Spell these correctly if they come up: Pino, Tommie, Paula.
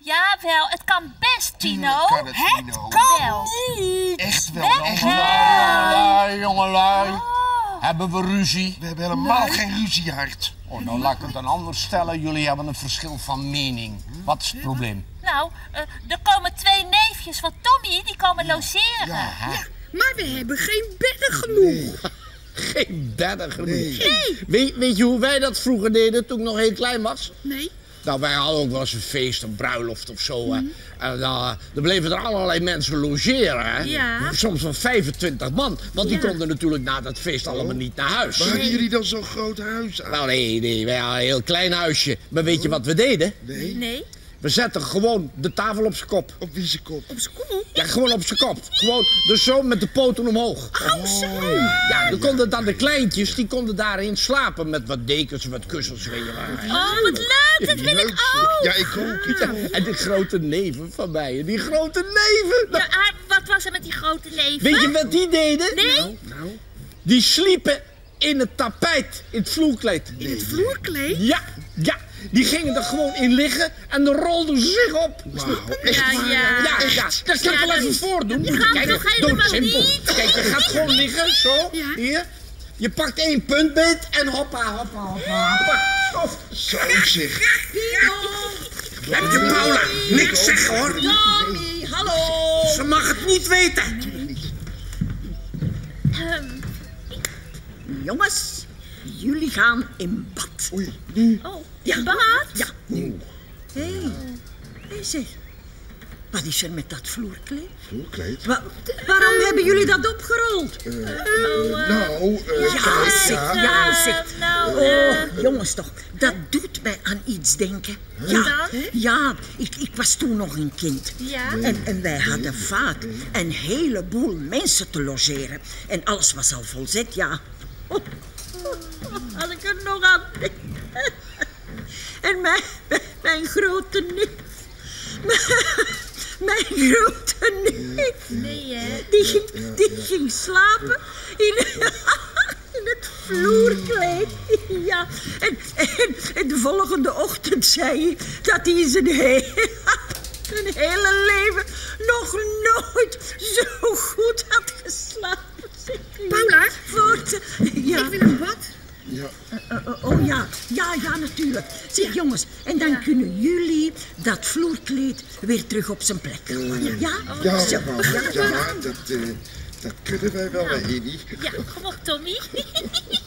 Jawel, het kan best, Pino. Kan het, Pino. Het kan wel. Niet. Echt wel. Echt wel. Ja, jongelui. Oh. Hebben we ruzie? We hebben helemaal geen ruzie, hart. Oh, nou laat ik het dan anders stellen. Jullie hebben een verschil van mening. Wat is het probleem? Nou, er komen twee neefjes van Tommie, die komen logeren. Ja, maar we hebben geen bedden genoeg. Nee. Geen bedden genoeg? Nee. Weet je hoe wij dat vroeger deden toen ik nog heel klein was? Nee. Nou, wij hadden ook wel eens een feest, een bruiloft of zo. En dan bleven er allerlei mensen logeren. Hè? Ja. Soms van 25 man. Want die konden natuurlijk na dat feest allemaal niet naar huis. Maar hadden jullie dan zo'n groot huis aan? Nou, nee, wij hadden een heel klein huisje. Maar weet je wat we deden? Nee. We zetten gewoon de tafel op zijn kop. Op wie zijn kop? Op zijn kop? Ja, gewoon op zijn kop. Gewoon, dus zo met de poten omhoog. Oh, zo. Ja, dan konden dan de kleintjes, die konden daarin slapen met wat dekens en wat kussens. Weet je wel. Oh, wat leuk, dat vind ik ook. Ja, ik ook. Ja, en die grote neven van mij, die grote neven. Nou, wat was er met die grote neven? Weet je wat die deden? Nee. Nou. Die sliepen in het tapijt, in het vloerkleed. In het vloerkleed? Ja. Die gingen er gewoon in liggen en dan rolden ze zich op. Wauw, ja. Dat kan ik wel even voordoen. Kijk, doodsimpel. Kijk, je gaat gewoon liggen, zo, hier. Je pakt 1 puntbeet en hoppa. Stof. Zo zeg. Heb je Paula niks zeggen, hoor? Tommie, hallo. Ze mag het niet weten. Jongens, jullie gaan in bad. Oei. Oh. Ja. Bad? Ja. Hé, zeg. Wat is er met dat vloerkleed? Vloerkleed? Waarom hebben jullie dat opgerold? Jongens toch, dat doet mij aan iets denken. Ja, ik was toen nog een kind. Ja. En wij hadden vaak een heleboel mensen te logeren. En alles was al volzet, Als ik er nog aan denk. En mijn grote neef. Mijn grote neef. Die ging slapen in het vloerkleed. Ja. En de volgende ochtend zei hij dat hij zijn hele leven nog nooit zo goed had geslapen. Paula? Ja. Ik wil een bad. Ja. Ja, natuurlijk. Zeg jongens, en dan kunnen jullie dat vloerkleed weer terug op zijn plek gooien. Ja, dat kunnen wij wel, Edie. Ja, kom op, Tommie.